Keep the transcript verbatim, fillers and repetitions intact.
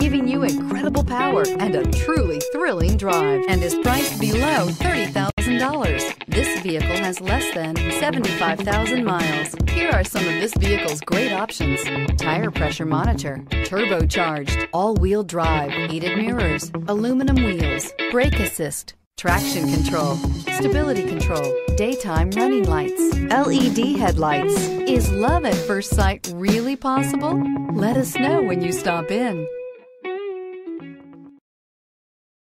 giving you incredible power and a truly thrilling drive, and is priced below thirty thousand dollars. This vehicle has less than seventy-five thousand miles. Here are some of this vehicle's great options: tire pressure monitor, turbocharged, all-wheel drive, heated mirrors, aluminum wheels, brake assist, traction control, stability control, daytime running lights, L E D headlights. Is love at first sight really possible? Let us know when you stop in.